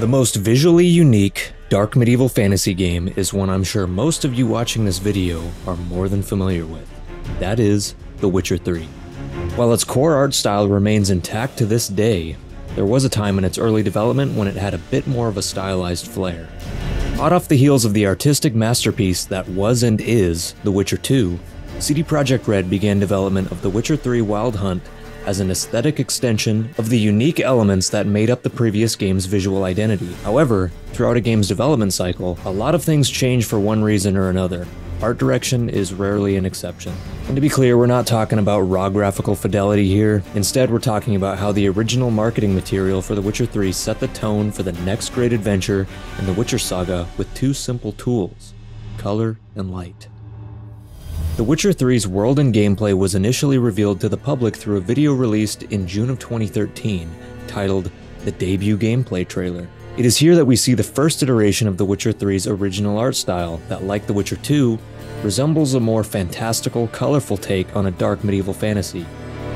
The most visually unique, dark medieval fantasy game is one I'm sure most of you watching this video are more than familiar with. That is, The Witcher 3. While its core art style remains intact to this day, there was a time in its early development when it had a bit more of a stylized flair. Hot off the heels of the artistic masterpiece that was and is The Witcher 2, CD Projekt Red began development of The Witcher 3 Wild Hunt as an aesthetic extension of the unique elements that made up the previous game's visual identity. However, throughout a game's development cycle, a lot of things change for one reason or another. Art direction is rarely an exception. And to be clear, we're not talking about raw graphical fidelity here. Instead, we're talking about how the original marketing material for The Witcher 3 set the tone for the next great adventure in the Witcher saga with two simple tools: color and light. The Witcher 3's world and gameplay was initially revealed to the public through a video released in June of 2013, titled The Debut Gameplay Trailer. It is here that we see the first iteration of The Witcher 3's original art style that, like The Witcher 2, resembles a more fantastical, colorful take on a dark medieval fantasy,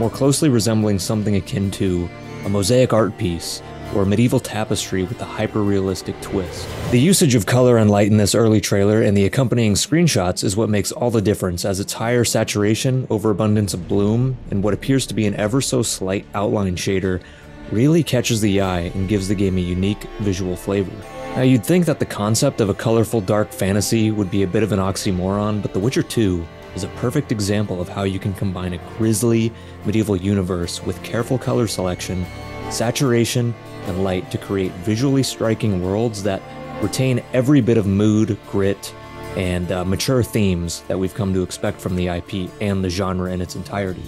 more closely resembling something akin to a mosaic art piece or a medieval tapestry with a hyper-realistic twist. The usage of color and light in this early trailer and the accompanying screenshots is what makes all the difference, as its higher saturation, overabundance of bloom, and what appears to be an ever-so-slight outline shader really catches the eye and gives the game a unique visual flavor. Now, you'd think that the concept of a colorful dark fantasy would be a bit of an oxymoron, but The Witcher 2 is a perfect example of how you can combine a grisly medieval universe with careful color selection, saturation, and light to create visually striking worlds that retain every bit of mood, grit, and mature themes that we've come to expect from the IP and the genre in its entirety.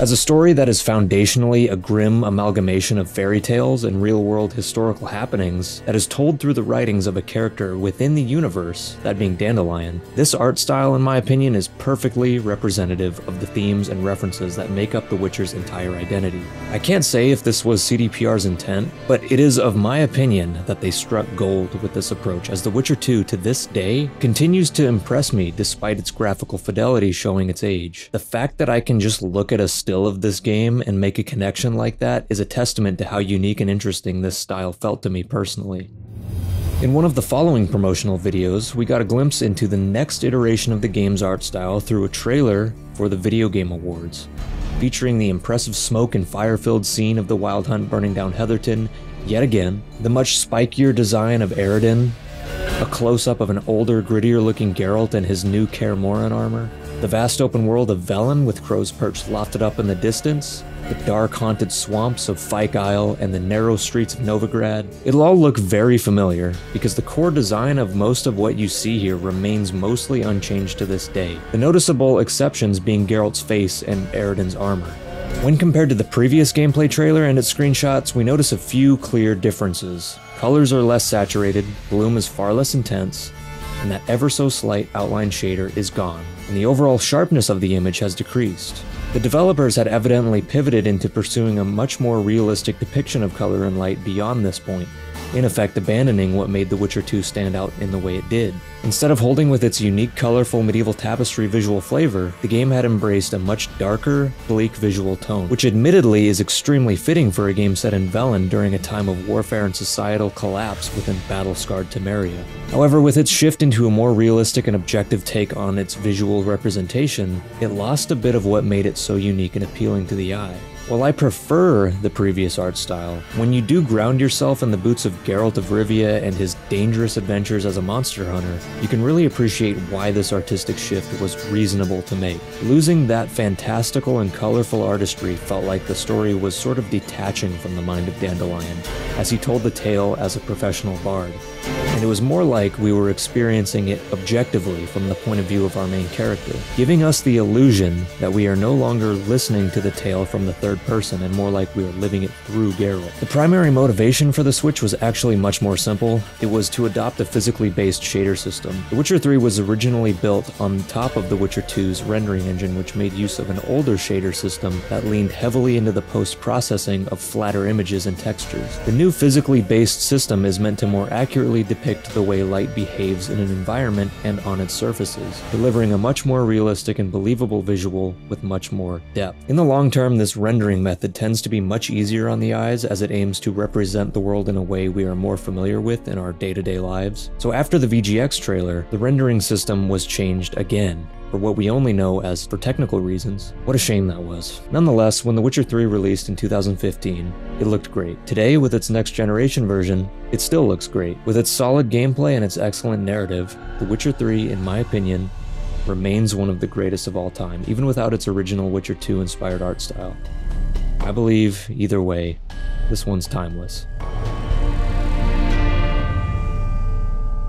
As a story that is foundationally a grim amalgamation of fairy tales and real-world historical happenings that is told through the writings of a character within the universe, that being Dandelion, this art style, in my opinion, is perfectly representative of the themes and references that make up The Witcher's entire identity. I can't say if this was CDPR's intent, but it is of my opinion that they struck gold with this approach, as The Witcher 2 to this day continues to impress me despite its graphical fidelity showing its age. The fact that I can just look at a still of this game and make a connection like that is a testament to how unique and interesting this style felt to me personally. In one of the following promotional videos, we got a glimpse into the next iteration of the game's art style through a trailer for the Video Game Awards, featuring the impressive smoke and fire-filled scene of the Wild Hunt burning down Heatherton yet again, the much spikier design of Eredin, a close-up of an older, grittier-looking Geralt and his new Kaer Morhen armor, the vast open world of Velen with Crow's Perch lofted up in the distance, the dark haunted swamps of Fike Isle, and the narrow streets of Novigrad. It'll all look very familiar, because the core design of most of what you see here remains mostly unchanged to this day, the noticeable exceptions being Geralt's face and Eredin's armor. When compared to the previous gameplay trailer and its screenshots, we notice a few clear differences. Colors are less saturated, bloom is far less intense, and that ever-so-slight outline shader is gone, and the overall sharpness of the image has decreased. The developers had evidently pivoted into pursuing a much more realistic depiction of color and light beyond this point, in effect abandoning what made The Witcher 2 stand out in the way it did. Instead of holding with its unique colorful medieval tapestry visual flavor, the game had embraced a much darker, bleak visual tone, which admittedly is extremely fitting for a game set in Velen during a time of warfare and societal collapse within battle-scarred Temeria. However, with its shift into a more realistic and objective take on its visual representation, it lost a bit of what made it so unique and appealing to the eye. While I prefer the previous art style, when you do ground yourself in the boots of Geralt of Rivia and his dangerous adventures as a monster hunter, you can really appreciate why this artistic shift was reasonable to make. Losing that fantastical and colorful artistry felt like the story was sort of detaching from the mind of Dandelion, as he told the tale as a professional bard, and it was more like we were experiencing it objectively from the point of view of our main character, giving us the illusion that we are no longer listening to the tale from the third person and more like we are living it through Geralt. The primary motivation for the switch was actually much more simple. It was to adopt a physically based shader system. The Witcher 3 was originally built on top of The Witcher 2's rendering engine, which made use of an older shader system that leaned heavily into the post-processing of flatter images and textures. The new physically based system is meant to more accurately depict the way light behaves in an environment and on its surfaces, delivering a much more realistic and believable visual with much more depth. In the long term, this rendering rendering method tends to be much easier on the eyes as it aims to represent the world in a way we are more familiar with in our day-to-day lives. So after the VGX trailer, the rendering system was changed again, for what we only know as for technical reasons. What a shame that was. Nonetheless, when The Witcher 3 released in 2015, it looked great. Today, with its next generation version, it still looks great. With its solid gameplay and its excellent narrative, The Witcher 3, in my opinion, remains one of the greatest of all time, even without its original Witcher 2 inspired art style. I believe, either way, this one's timeless.